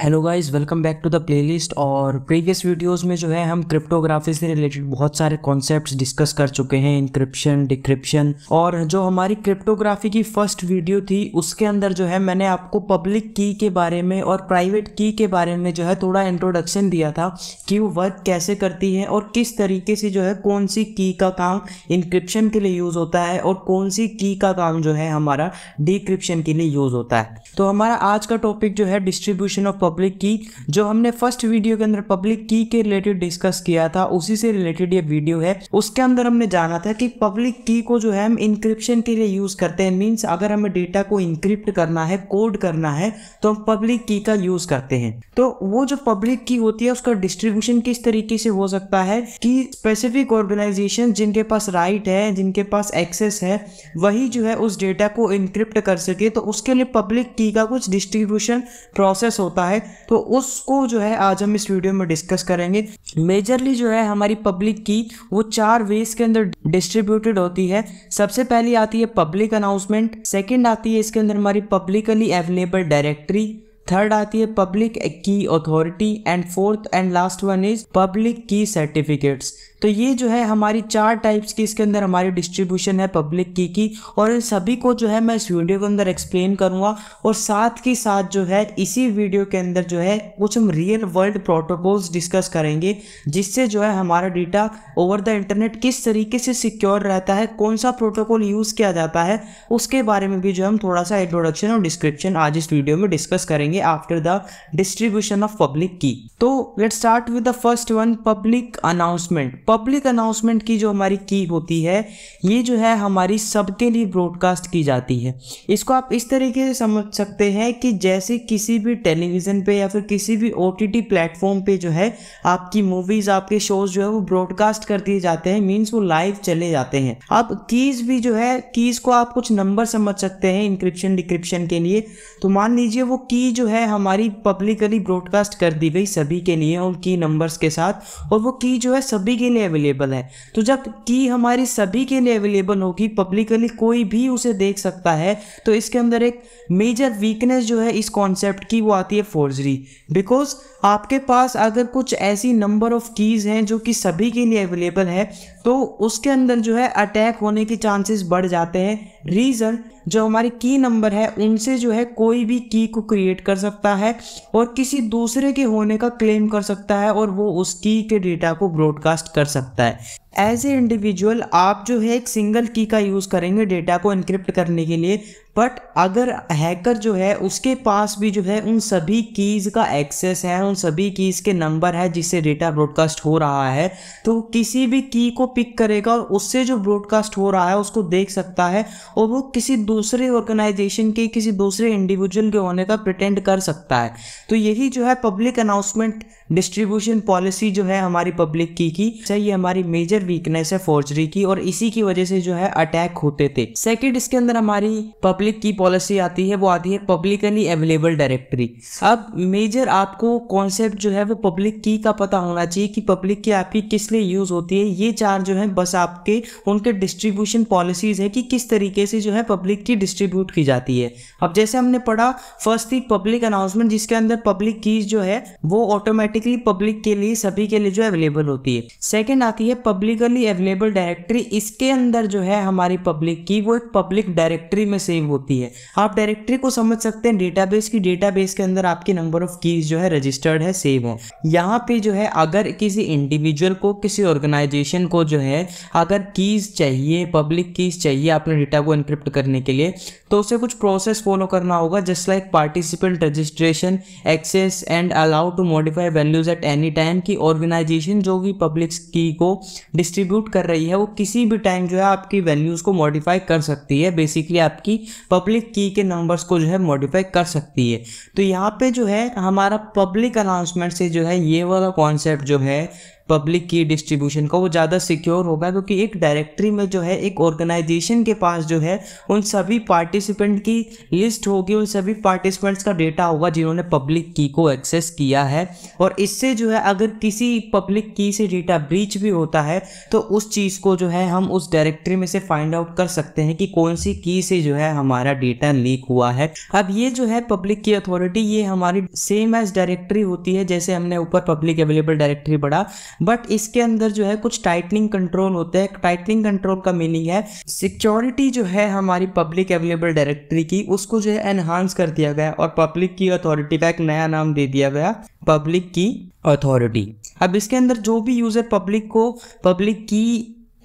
Hello guys, welcome back to the playlist. और previous videos में जो है हम क्रिप्टोग्राफी से रिलेटेड बहुत सारे कॉन्सेप्ट्स डिस्कस कर चुके हैं, इंक्रिप्शन, डिक्रिप्शन। और जो हमारी क्रिप्टोग्राफी की फर्स्ट वीडियो थी उसके अंदर जो है मैंने आपको पब्लिक की के बारे में और प्राइवेट की के बारे में जो है थोड़ा इंट्रोडक्शन दिया था कि वो वर्क कैसे करती है और किस तरीके से जो है कौन सी की का काम इंक्रिप्शन के लिए यूज़ होता है और कौन सी की का काम जो है हमारा डिक्रिप्शन के लिए यूज़ होता है। तो हमारा आज का टॉपिक जो है डिस्ट्रीब्यूशन ऑफ पब्लिक की, जो हमने फर्स्ट वीडियो के अंदर पब्लिक की के रिलेटेड डिस्कस किया था उसी से रिलेटेड ये वीडियो है। उसके अंदर हमने जाना था कि पब्लिक की को जो है हम इंक्रिप्शन के लिए यूज करते हैं। मींस अगर हमें डेटा को इंक्रिप्ट करना है, कोड करना है, तो हम पब्लिक की का यूज करते हैं। तो वो जो पब्लिक की होती है उसका डिस्ट्रीब्यूशन किस तरीके से हो सकता है कि स्पेसिफिक ऑर्गेनाइजेशन जिनके पास राइट है, जिनके पास एक्सेस है, वही जो है उस डेटा को इंक्रिप्ट कर सके। तो उसके लिए पब्लिक की का कुछ डिस्ट्रीब्यूशन प्रोसेस होता है, तो उसको जो है आज हम इस वीडियो में डिस्कस करेंगे। मेजरली जो है हमारी पब्लिक की वो चार वेज के अंदर डिस्ट्रीब्यूटेड होती है। सबसे पहली आती है पब्लिक अनाउंसमेंट, सेकंड आती है इसके अंदर हमारी पब्लिकली अवेलेबल डायरेक्टरी, थर्ड आती है public key authority, and fourth and last one is public key certificates. तो ये जो है हमारी चार टाइप्स की इसके अंदर हमारी डिस्ट्रीब्यूशन है पब्लिक की और इन सभी को जो है मैं इस वीडियो के अंदर एक्सप्लेन करूँगा। और साथ ही साथ जो है इसी वीडियो के अंदर जो है कुछ हम रियल वर्ल्ड प्रोटोकॉल्स डिस्कस करेंगे जिससे जो है हमारा डेटा ओवर द इंटरनेट किस तरीके से सिक्योर रहता है, कौन सा प्रोटोकॉल यूज़ किया जाता है, उसके बारे में भी जो हम थोड़ा सा इंट्रोडक्शन और डिस्क्रिप्शन आज इस वीडियो में डिस्कस करेंगे after the distribution of public key. तो let's start with the first one, public announcement. Public announcement की जो हमारी की होती है ये जो है हमारी सबके लिए ब्रॉडकास्ट की जाती है। इसको आप इस तरीके से समझ सकते हैं कि जैसे किसी भी टेलीविजन पे या फिर किसी भी ओटीटी प्लेटफॉर्म पे जो है आपकी मूवीज, आपके शोज जो है वो ब्रॉडकास्ट कर दिए जाते हैं। मीन्स वो लाइव चले जाते हैं। अब कीज भी जो है, कीज को आप कुछ नंबर समझ सकते हैं इंक्रिप्शन डिक्रिप्शन के लिए। तो मान लीजिए वो की जो है हमारी पब्लिकली ब्रॉडकास्ट कर दी गई सभी के लिए उन की नंबर्स के साथ, और वो की जो है सभी के लिए अवेलेबल है। तो जब की हमारी सभी के लिए अवेलेबल होगी, पब्लिकली कोई भी उसे देख सकता है, तो इसके अंदर एक मेजर वीकनेस जो है इस कॉन्सेप्ट की वो आती है फोर्जरी। बिकॉज आपके पास अगर कुछ ऐसी नंबर ऑफ कीज़ हैं जो कि सभी के लिए अवेलेबल है तो उसके अंदर जो है अटैक होने के चांसेस बढ़ जाते हैं। रीज़न, जो हमारी की नंबर है उनसे जो है कोई भी की को क्रिएट कर सकता है और किसी दूसरे के होने का क्लेम कर सकता है और वो उस की के डेटा को ब्रॉडकास्ट कर सकता है। एज ए इंडिविजुअल आप जो है एक सिंगल की का यूज़ करेंगे डेटा को इनक्रिप्ट करने के लिए, बट अगर हैकर जो है उसके पास भी जो है उन सभी कीज़ का एक्सेस है, उन सभी कीज़ के नंबर है जिससे डेटा ब्रॉडकास्ट हो रहा है, तो किसी भी की को पिक करेगा और उससे जो ब्रॉडकास्ट हो रहा है उसको देख सकता है और वो किसी दूसरे ऑर्गेनाइजेशन के, किसी दूसरे इंडिविजुअल के होने का प्रिटेंड कर सकता है। तो यही जो है पब्लिक अनाउंसमेंट डिस्ट्रीब्यूशन पॉलिसी जो है हमारी पब्लिक की चाहिए, हमारी मेजर वीकनेस है फोर्जरी की और इसी की वजह से जो है अटैक होते थे। सेकंड इसके अंदर हमारी पब्लिक की पॉलिसी आती है, वो आती है पब्लिकली अवेलेबल डायरेक्टरी। अब मेजर आपको कॉन्सेप्ट जो है वो पब्लिक की का पता होना चाहिए कि पब्लिक की आपकी किस लिए यूज होती है। ये चार जो है बस आपके उनके डिस्ट्रीब्यूशन पॉलिसीज है कि किस तरीके से जो है पब्लिक की डिस्ट्रीब्यूट की जाती है। अब जैसे हमने पढ़ा फर्स्ट थी पब्लिक अनाउंसमेंट, जिसके अंदर पब्लिक की जो है वो ऑटोमेटिकली पब्लिक के लिए, सभी के लिए जो अवेलेबल होती है। सेकेंड आती है पब्लिक अवेलेबल डायरेक्टरी। इसके अंदर जो है हमारी पब्लिक की वो एक पब्लिक डायरेक्टरी में सेव होती है। आप डायरेक्टरी को समझ सकते हैं डेटाबेस की, डेटाबेस के अंदर आपके नंबर ऑफ कीज जो है रजिस्टर्ड है, सेव है। यहाँ पे जो है अगर किसी इंडिविजुअल को, किसी ऑर्गेनाइजेशन को जो है अगर कीज चाहिए, पब्लिक कीज चाहिए अपने डेटा को इनक्रिप्ट करने के लिए, तो उसे कुछ प्रोसेस फॉलो करना होगा। Just like participant registration, access and allow to modify values at any time, की ऑर्गेनाइजेशन जो भी पब्लिक की को डिस्ट्रीब्यूट कर रही है वो किसी भी टाइम जो है आपकी वैल्यूज़ को मॉडिफाई कर सकती है। बेसिकली आपकी पब्लिक की के नंबर्स को जो है मॉडिफाई कर सकती है। तो यहाँ पे जो है हमारा पब्लिक अनाउंसमेंट से जो है ये वाला कॉन्सेप्ट जो है पब्लिक की डिस्ट्रीब्यूशन का, वो ज़्यादा सिक्योर होगा, क्योंकि एक डायरेक्टरी में जो है एक ऑर्गेनाइजेशन के पास जो है उन सभी पार्टिसिपेंट की लिस्ट होगी, उन सभी पार्टिसिपेंट्स का डेटा होगा जिन्होंने पब्लिक की को एक्सेस किया है। और इससे जो है अगर किसी पब्लिक की से डेटा ब्रीच भी होता है तो उस चीज़ को जो है हम उस डायरेक्टरी में से फाइंड आउट कर सकते हैं कि कौन सी की से जो है हमारा डेटा लीक हुआ है। अब ये जो है पब्लिक की अथॉरिटी, ये हमारी सेम एज डायरेक्टरी होती है जैसे हमने ऊपर पब्लिक अवेलेबल डायरेक्टरी पढ़ा, बट इसके अंदर जो है कुछ टाइटनिंग कंट्रोल होते हैं। टाइटनिंग कंट्रोल का मीनिंग है सिक्योरिटी जो है हमारी पब्लिक अवेलेबल डायरेक्टरी की उसको जो है एनहांस कर दिया गया और पब्लिक की अथॉरिटी का एक नया नाम दे दिया गया, पब्लिक की अथॉरिटी। अब इसके अंदर जो भी यूजर पब्लिक को पब्लिक की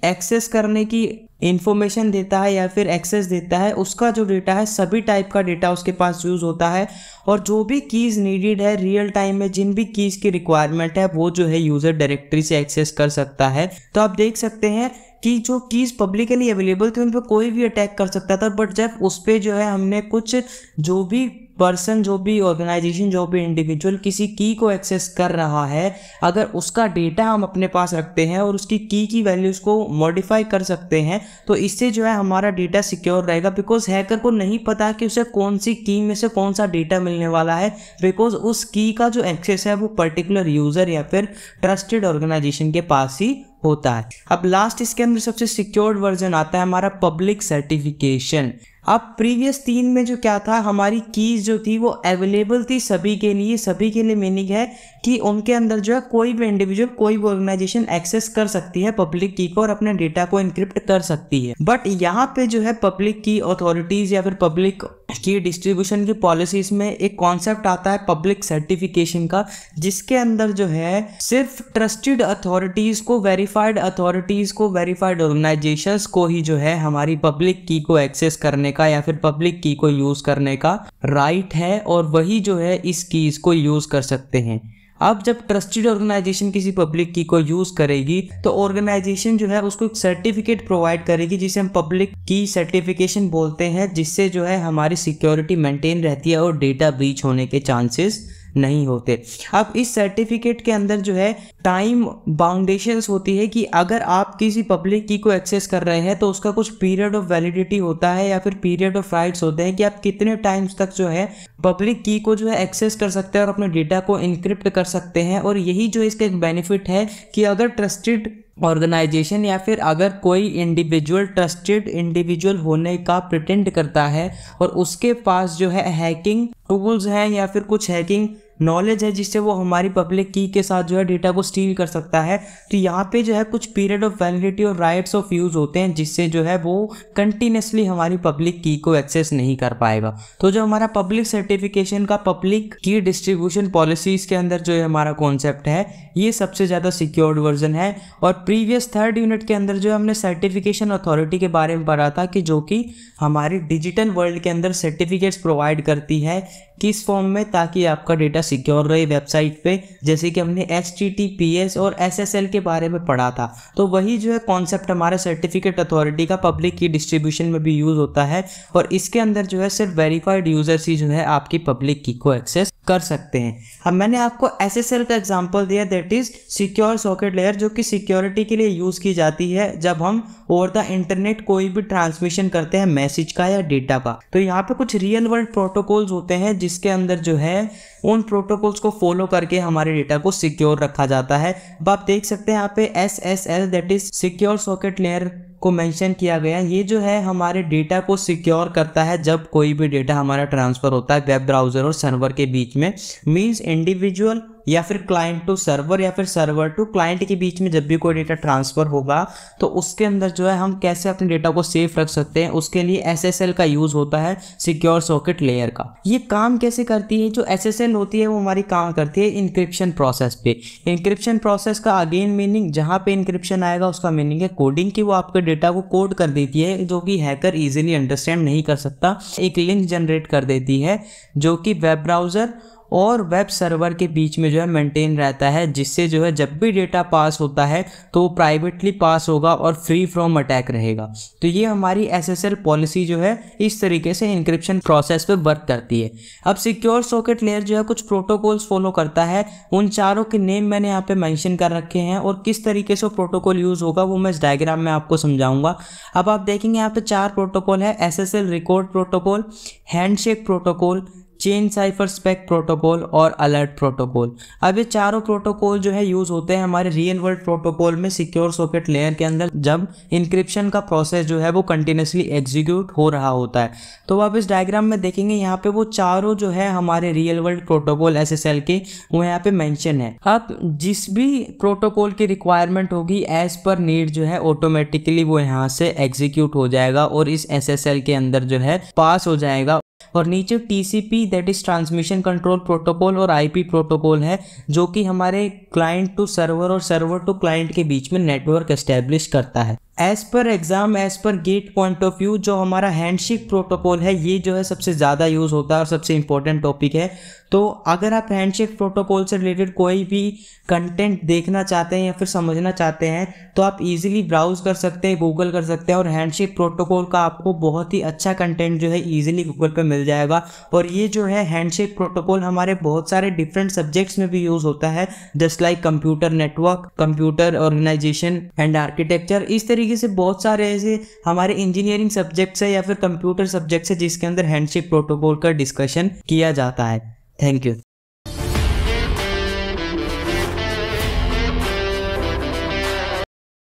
एक्सेस करने की इन्फॉर्मेशन देता है या फिर एक्सेस देता है, उसका जो डेटा है सभी टाइप का डेटा उसके पास यूज़ होता है। और जो भी कीज़ नीडेड है रियल टाइम में, जिन भी कीज़ की रिक्वायरमेंट है वो जो है यूज़र डायरेक्टरी से एक्सेस कर सकता है। तो आप देख सकते हैं कि जो कीज़ पब्लिकली अवेलेबल थी उन पर कोई भी अटैक कर सकता था, बट जब उस पर जो है हमने कुछ जो भी पर्सन, जो भी ऑर्गेनाइजेशन, जो भी इंडिविजुअल किसी की को एक्सेस कर रहा है, अगर उसका डेटा हम अपने पास रखते हैं और उसकी की वैल्यूज़ को मॉडिफाई कर सकते हैं तो इससे जो है हमारा डेटा सिक्योर रहेगा। बिकॉज हैकर को नहीं पता कि उसे कौन सी की में से कौन सा डेटा मिलने वाला है, बिकॉज उस की का जो एक्सेस है वो पर्टिकुलर यूज़र या फिर ट्रस्टेड ऑर्गेनाइजेशन के पास ही होता है। अब लास्ट इसके अंदर सबसे सिक्योर्ड वर्जन आता है हमारा पब्लिक सर्टिफिकेशन। अब प्रीवियस 3 में जो क्या था, हमारी कीज़ जो थी वो अवेलेबल थी सभी के लिए। सभी के लिए मीनिंग है कि उनके अंदर जो है कोई भी इंडिविजुअल, कोई भी ऑर्गेनाइजेशन एक्सेस कर सकती है पब्लिक की को और अपने डेटा को इनक्रिप्ट कर सकती है। बट यहाँ पे जो है पब्लिक की अथॉरिटीज़ या फिर पब्लिक की डिस्ट्रीब्यूशन की पॉलिसीज़ में एक कॉन्सेप्ट आता है पब्लिक सर्टिफिकेशन का, जिसके अंदर जो है सिर्फ ट्रस्टेड अथॉरिटीज़ को, वेरीफाइड अथॉरिटीज़ को, वेरीफाइड ऑर्गेनाइजेशंस को ही जो है हमारी पब्लिक की को एक्सेस करने का या फिर पब्लिक की को यूज़ करने का राइट है, और वही जो है इस कीज़ को यूज़ कर सकते हैं। अब जब ट्रस्टेड ऑर्गेनाइजेशन किसी पब्लिक की को यूज़ करेगी तो ऑर्गेनाइजेशन जो है उसको एक सर्टिफिकेट प्रोवाइड करेगी जिसे हम पब्लिक की सर्टिफिकेशन बोलते हैं, जिससे जो है हमारी सिक्योरिटी मेंटेन रहती है और डेटा ब्रीच होने के चांसेस नहीं होते। अब इस सर्टिफिकेट के अंदर जो है टाइम बाउंडेशंस होती है कि अगर आप किसी पब्लिक की को एक्सेस कर रहे हैं तो उसका कुछ पीरियड ऑफ वैलिडिटी होता है या फिर पीरियड ऑफ राइट्स होते हैं कि आप कितने टाइम्स तक जो है पब्लिक की को जो है एक्सेस कर सकते हैं और अपने डेटा को इनक्रिप्ट कर सकते हैं। और यही जो इसका एक बेनिफिट है कि अगर ट्रस्टेड ऑर्गेनाइजेशन या फिर अगर कोई इंडिविजुअल ट्रस्टेड इंडिविजुअल होने का प्रिटेंड करता है और उसके पास जो है हैकिंग टूल्स हैं या फिर कुछ हैकिंग नॉलेज है जिससे वो हमारी पब्लिक की के साथ जो है डेटा को स्टील कर सकता है, तो यहाँ पे जो है कुछ पीरियड ऑफ वैलिडिटी और राइट्स ऑफ यूज़ होते हैं जिससे जो है वो कंटिन्यूसली हमारी पब्लिक की को एक्सेस नहीं कर पाएगा। तो जो हमारा पब्लिक सर्टिफिकेशन का पब्लिक की डिस्ट्रीब्यूशन पॉलिसीज़ के अंदर जो है हमारा कॉन्सेप्ट है ये सबसे ज़्यादा सिक्योर्ड वर्जन है। और प्रीवियस 3rd यूनिट के अंदर जो हमने सर्टिफिकेशन अथॉरिटी के बारे में पढ़ा था कि जो कि हमारी डिजिटल वर्ल्ड के अंदर सर्टिफिकेट्स प्रोवाइड करती है किस फॉर्म में, ताकि आपका डेटा सिक्योर रहे वेबसाइट पे, जैसे कि हमने HTTPS और SSL के बारे में पढ़ा था। तो वही जो है कॉन्सेप्ट हमारा सर्टिफिकेट अथॉरिटी का पब्लिक की डिस्ट्रीब्यूशन में भी यूज़ होता है और इसके अंदर जो है सिर्फ वेरीफाइड यूजर्स ही जो है आपकी पब्लिक की को एक्सेस कर सकते हैं। अब मैंने आपको SSL का एग्जाम्पल दिया, that is secure socket layer, जो कि सिक्योरिटी के लिए यूज़ की जाती है जब हम ओवर द इंटरनेट कोई भी ट्रांसमिशन करते हैं मैसेज का या डेटा का। तो यहाँ पे कुछ रियल वर्ल्ड प्रोटोकॉल्स होते हैं जिसके अंदर जो है उन प्रोटोकॉल्स को फॉलो करके हमारे डेटा को सिक्योर रखा जाता है। अब आप देख सकते हैं यहाँ पे SSL that is secure socket layer को मेंशन किया गया। ये जो है हमारे डेटा को सिक्योर करता है जब कोई भी डेटा हमारा ट्रांसफ़र होता है वेब ब्राउज़र और सर्वर के बीच में, मींस इंडिविजुअल या फिर क्लाइंट टू सर्वर या फिर सर्वर टू क्लाइंट के बीच में जब भी कोई डेटा ट्रांसफ़र होगा तो उसके अंदर जो है हम कैसे अपने डेटा को सेफ रख सकते हैं, उसके लिए SSL का यूज़ होता है सिक्योर सॉकेट लेयर का। ये काम कैसे करती है? जो SSL होती है वो हमारी काम करती है इंक्रिप्शन प्रोसेस पे। इंक्रिप्शन प्रोसेस का अगेन मीनिंग, जहाँ पे इंक्रिप्शन आएगा उसका मीनिंग है कोडिंग की, वो आपके डेटा को कोड कर देती है जो कि हैकर ईजिली अंडरस्टैंड नहीं कर सकता। एक लिंक जनरेट कर देती है जो कि वेब ब्राउज़र और वेब सर्वर के बीच में जो है मेंटेन रहता है, जिससे जो है जब भी डेटा पास होता है तो प्राइवेटली पास होगा और फ्री फ्रॉम अटैक रहेगा। तो ये हमारी एसएसएल पॉलिसी जो है इस तरीके से इंक्रिप्शन प्रोसेस पे वर्क करती है। अब सिक्योर सॉकेट लेयर जो है कुछ प्रोटोकॉल्स फॉलो करता है, उन चारों के नेम मैंने यहाँ पे मेंशन कर रखे हैं और किस तरीके से प्रोटोकॉल यूज़ होगा वो मैं इस डायग्राम में आपको समझाऊंगा। अब आप देखेंगे यहाँ पे चार प्रोटोकॉल है, SSL record protocol, handshake protocol, change cipher spec protocol और अलर्ट प्रोटोकॉल। अब ये चारों प्रोटोकॉल जो है यूज़ होते हैं हमारे रियल वर्ल्ड प्रोटोकॉल में सिक्योर सॉकेट लेयर के अंदर, जब इंक्रिप्शन का प्रोसेस जो है वो कंटिन्यूसली एग्जीक्यूट हो रहा होता है। तो आप इस डायग्राम में देखेंगे यहाँ पे वो चारों जो है हमारे रियल वर्ल्ड प्रोटोकॉल SSL के वो यहाँ पे मैंशन है। अब जिस भी प्रोटोकॉल की रिक्वायरमेंट होगी एज पर नीड जो है ऑटोमेटिकली वो यहाँ से एग्जीक्यूट हो जाएगा और इस SSL के अंदर जो है पास हो जाएगा। और नीचे TCP that is transmission control protocol और IP प्रोटोकॉल है, जो कि हमारे क्लाइंट टू सर्वर और सर्वर टू क्लाइंट के बीच में नेटवर्क एस्टेब्लिश करता है। As per exam as per GATE point of view जो हमारा हैंडशेक प्रोटोकॉल है ये जो है सबसे ज़्यादा यूज़ होता है और सबसे इंपॉर्टेंट टॉपिक है। तो अगर आप हैंडशेक प्रोटोकॉल से रिलेटेड कोई भी कंटेंट देखना चाहते हैं या फिर समझना चाहते हैं तो आप इजीली ब्राउज़ कर सकते हैं, गूगल कर सकते हैं और हैंडशेक प्रोटोकॉल का आपको बहुत ही अच्छा कंटेंट जो है ईजिली गूगल पर मिल जाएगा। और ये जो है हैंडशेक प्रोटोकॉल हमारे बहुत सारे डिफरेंट सब्जेक्ट्स में भी यूज़ होता है, just like computer network, computer organisation and architecture. इस तरीके से बहुत सारे ऐसे हमारे इंजीनियरिंग सब्जेक्ट्स है या फिर कंप्यूटर सब्जेक्ट्स है जिसके अंदर हैंडशेक प्रोटोकॉल का डिस्कशन किया जाता है। Thank you.